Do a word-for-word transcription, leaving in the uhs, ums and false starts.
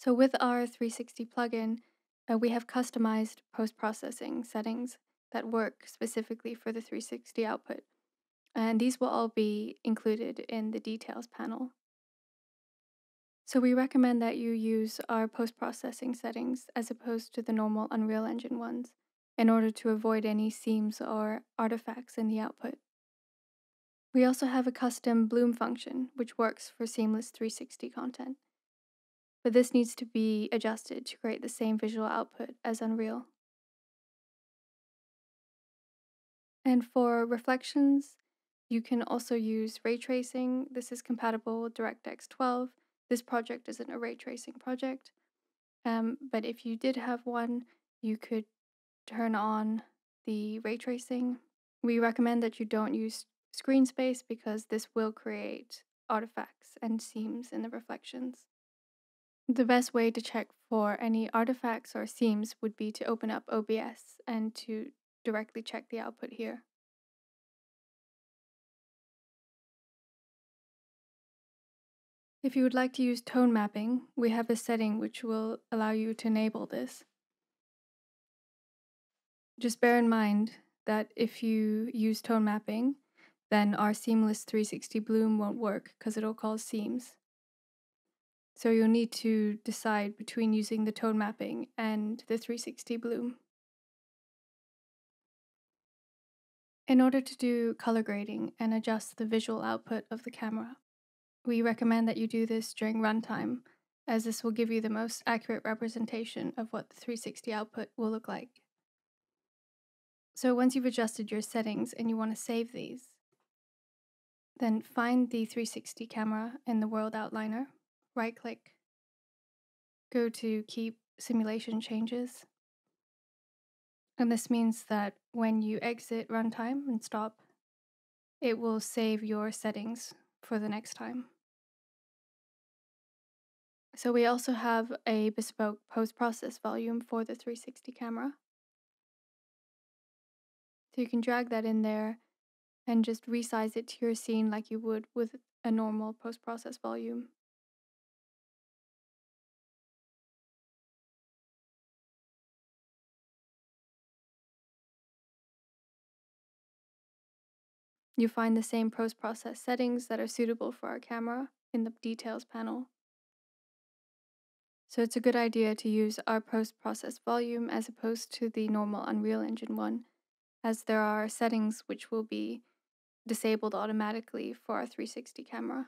So with our three sixty plugin, uh, we have customized post-processing settings that work specifically for the three sixty output. And these will all be included in the details panel. So we recommend that you use our post-processing settings as opposed to the normal Unreal Engine ones in order to avoid any seams or artifacts in the output. We also have a custom bloom function which works for seamless three sixty content, but this needs to be adjusted to create the same visual output as Unreal. And for reflections, you can also use ray tracing. This is compatible with DirectX twelve. This project isn't a ray tracing project, um, but if you did have one, you could turn on the ray tracing. We recommend that you don't use screen space because this will create artifacts and seams in the reflections. The best way to check for any artifacts or seams would be to open up O B S and to directly check the output here. If you would like to use tone mapping, we have a setting which will allow you to enable this. Just bear in mind that if you use tone mapping, then our seamless three sixty bloom won't work because it'll cause seams. So you'll need to decide between using the tone mapping and the three sixty bloom. In order to do color grading and adjust the visual output of the camera, we recommend that you do this during runtime, as this will give you the most accurate representation of what the three sixty output will look like. So once you've adjusted your settings and you want to save these, then find the three sixty camera in the World Outliner, right-click, go to Keep Simulation Changes, and this means that when you exit runtime and stop, it will save your settings for the next time. So we also have a bespoke post-process volume for the three sixty camera. So you can drag that in there and just resize it to your scene like you would with a normal post-process volume. You find the same post-process settings that are suitable for our camera in the details panel. So it's a good idea to use our post-process volume as opposed to the normal Unreal Engine one, as there are settings which will be disabled automatically for our three sixty camera.